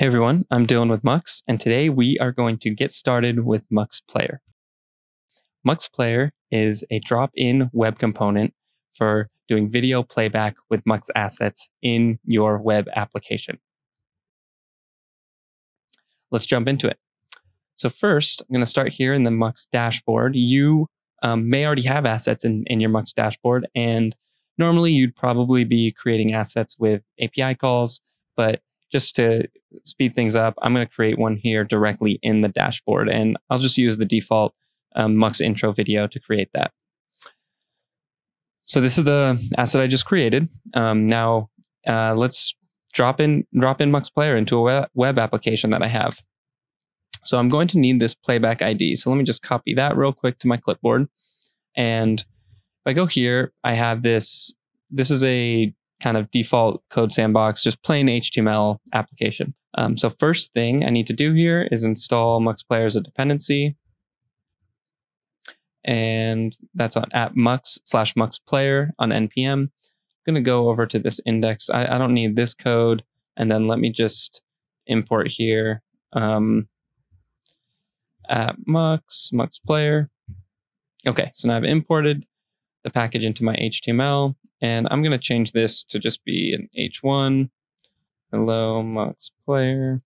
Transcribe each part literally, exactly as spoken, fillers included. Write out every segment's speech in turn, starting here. Hey everyone, I'm Dylan with Mux, and today we are going to get started with Mux Player. Mux Player is a drop-in web component for doing video playback with Mux assets in your web application. Let's jump into it. So first, I'm going to start here in the Mux dashboard. You um, may already have assets in, in your Mux dashboard, and normally you'd probably be creating assets with A P I calls, but just to speed things up, I'm going to create one here directly in the dashboard, and I'll just use the default um, Mux intro video to create that. So this is the asset I just created. Um, now uh, let's drop in drop in Mux Player into a web, web application that I have. So I'm going to need this playback I D. So let me just copy that real quick to my clipboard, and if I go here, I have this. This is a kind of default code sandbox, just plain H T M L application. Um, so first thing I need to do here is install Mux Player as a dependency. And that's on at mux slash mux player on N P M. I'm gonna go over to this index. I, I don't need this code. And then let me just import here um, at mux, mux player. Okay, so now I've imported the package into my H T M L. And I'm going to change this to just be an H one. Hello, Mux Player.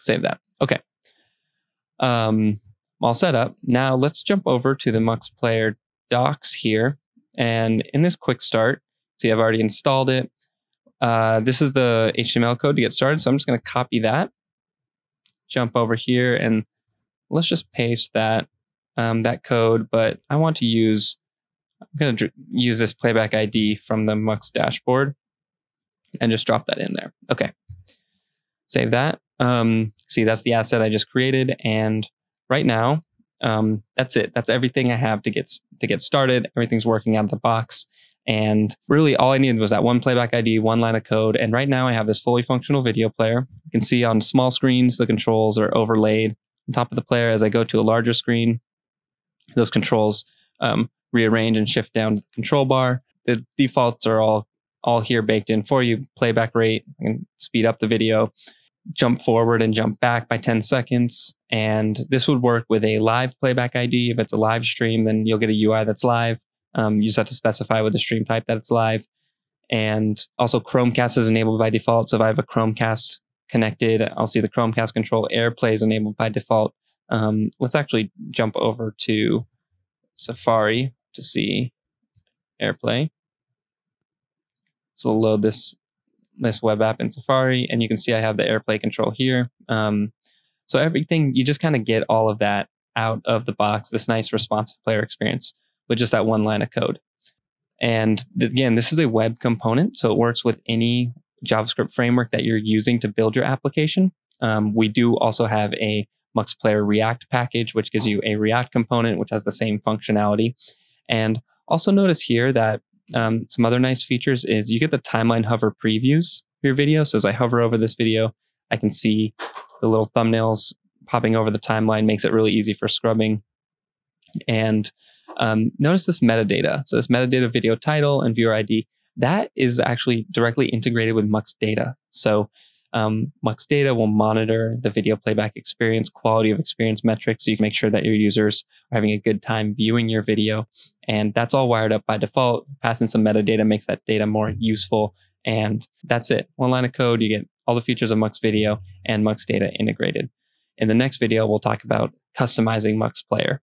Save that. Okay. Um, all set up. Now let's jump over to the Mux Player docs here. And in this quick start, see, I've already installed it. Uh, this is the H T M L code to get started. So I'm just going to copy that, jump over here, and let's just paste that, um, that code. But I want to use I'm going to use this playback I D from the Mux dashboard and just drop that in there. Okay. Save that. Um, see, that's the asset I just created. And right now, um, that's it. That's everything I have to get, to get started. Everything's working out of the box. And really all I needed was that one playback I D, one line of code. And right now I have this fully functional video player. You can see on small screens, the controls are overlaid on top of the player. As I go to a larger screen, those controls um, rearrange and shift down to the control bar. The defaults are all, all here baked in for you. Playback rate, I can speed up the video, jump forward and jump back by ten seconds. And this would work with a live playback I D. If it's a live stream, then you'll get a U I that's live. Um, you just have to specify with the stream type that it's live. And also Chromecast is enabled by default. So if I have a Chromecast connected, I'll see the Chromecast control. AirPlay is enabled by default. Um, let's actually jump over to Safari to see AirPlay. So we'll load this, this web app in Safari, and you can see I have the AirPlay control here. Um, so everything, you just kind of get all of that out of the box, this nice responsive player experience with just that one line of code. And th again, this is a web component, so it works with any JavaScript framework that you're using to build your application. Um, we do also have a Mux Player React package, which gives you a React component, which has the same functionality. And also notice here that um, some other nice features is you get the timeline hover previews for your video. So as I hover over this video, I can see the little thumbnails popping over the timeline, makes it really easy for scrubbing. And um, notice this metadata. So this metadata video title and viewer I D, that is actually directly integrated with Mux data. So Um, Mux data will monitor the video playback experience, quality of experience metrics, so you can make sure that your users are having a good time viewing your video. And that's all wired up by default. Passing some metadata makes that data more useful. And that's it. One line of code, you get all the features of Mux Video and Mux data integrated. In the next video, we'll talk about customizing Mux Player.